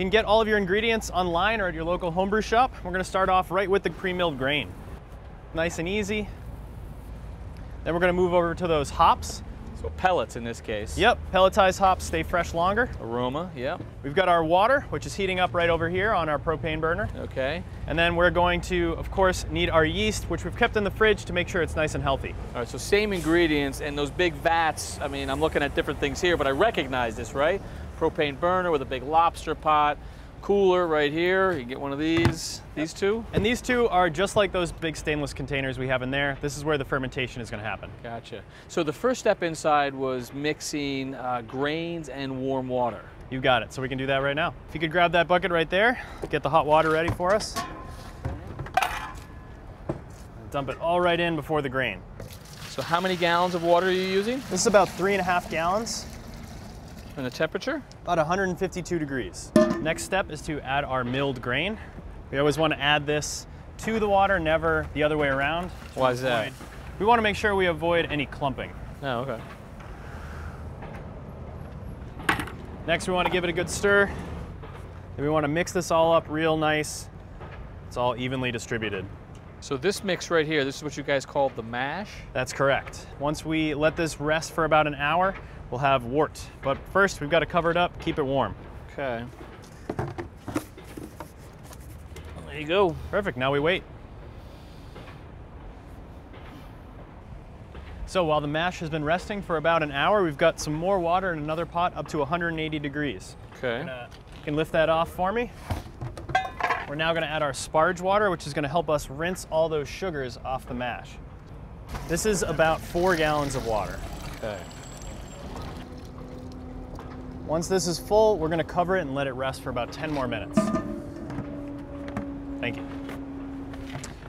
You can get all of your ingredients online or at your local homebrew shop. We're going to start off right with the pre-milled grain. Nice and easy. Then we're going to move over to those hops. So pellets in this case. Yep, pelletized hops stay fresh longer. Aroma, yep. We've got our water, which is heating up right over here on our propane burner. Okay. And then we're going to, of course, need our yeast, which we've kept in the fridge to make sure it's nice and healthy. All right, so same ingredients and those big vats. I mean, I'm looking at different things here, but I recognize this, right? Propane burner with a big lobster pot. Cooler right here. You can get one of these. These two? And these two are just like those big stainless containers we have in there. This is where the fermentation is going to happen. Gotcha. So the first step inside was mixing grains and warm water. You got it. So we can do that right now. If you could grab that bucket right there, get the hot water ready for us. Dump it all right in before the grain. So how many gallons of water are you using? This is about 3.5 gallons. And the temperature? About 152 degrees. Next step is to add our milled grain. We always want to add this to the water, never the other way around. Why is that? We want to make sure we avoid any clumping. Oh, okay. Next, we want to give it a good stir. Then we want to mix this all up real nice. It's all evenly distributed. So this mix right here, this is what you guys call the mash? That's correct. Once we let this rest for about an hour, we'll have wort. But first, we've got to cover it up, keep it warm. Okay. There you go. Perfect, now we wait. So while the mash has been resting for about an hour, we've got some more water in another pot up to 180 degrees. Okay. You can lift that off for me. We're now gonna add our sparge water, which is gonna help us rinse all those sugars off the mash. This is about 4 gallons of water. Okay. Once this is full, we're gonna cover it and let it rest for about 10 more minutes. Thank you.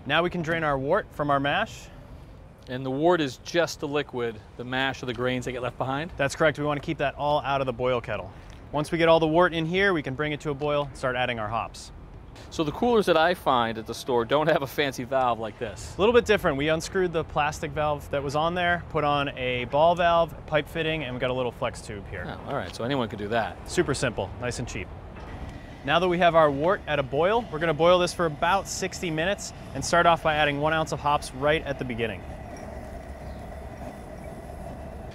Now we can drain our wort from our mash. And the wort is just the liquid, the mash or the grains that get left behind? That's correct, we wanna keep that all out of the boil kettle. Once we get all the wort in here, we can bring it to a boil and start adding our hops. So the coolers that I find at the store don't have a fancy valve like this. A little bit different. We unscrewed the plastic valve that was on there, put on a ball valve, pipe fitting, and we got a little flex tube here. Oh, all right, so anyone could do that. Super simple, nice and cheap. Now that we have our wort at a boil, we're gonna boil this for about 60 minutes and start off by adding 1 ounce of hops right at the beginning.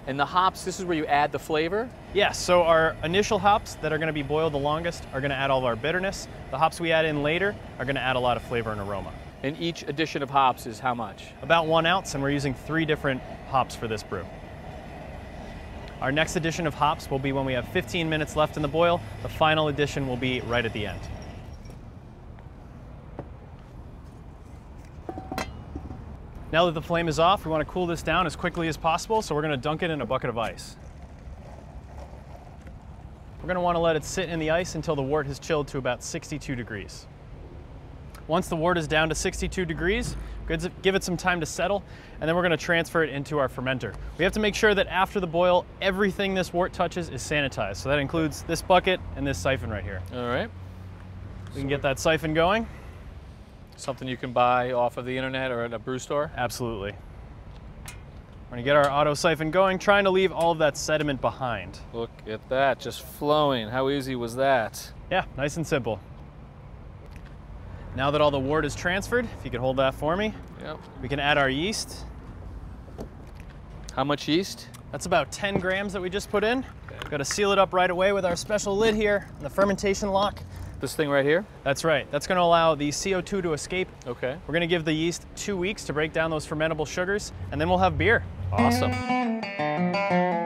And the hops, this is where you add the flavor? Yes, so our initial hops that are gonna be boiled the longest are gonna add all of our bitterness. The hops we add in later are gonna add a lot of flavor and aroma. And each addition of hops is how much? About 1 ounce, and we're using 3 different hops for this brew. Our next addition of hops will be when we have 15 minutes left in the boil. The final addition will be right at the end. Now that the flame is off, we want to cool this down as quickly as possible, so we're going to dunk it in a bucket of ice. We're going to want to let it sit in the ice until the wort has chilled to about 62 degrees. Once the wort is down to 62 degrees, give it some time to settle, and then we're going to transfer it into our fermenter. We have to make sure that after the boil, everything this wort touches is sanitized, so that includes this bucket and this siphon right here. All right. We can get that siphon going. Something you can buy off of the internet or at a brew store? Absolutely. We're gonna get our auto siphon going, trying to leave all of that sediment behind. Look at that, just flowing. How easy was that? Yeah, nice and simple. Now that all the wort is transferred, if you could hold that for me, yep. We can add our yeast. How much yeast? That's about 10 grams that we just put in. Okay. Gotta seal it up right away with our special lid here, the fermentation lock. This thing right here? That's right. That's going to allow the CO2 to escape. Okay. We're going to give the yeast 2 weeks to break down those fermentable sugars, and then we'll have beer. Awesome.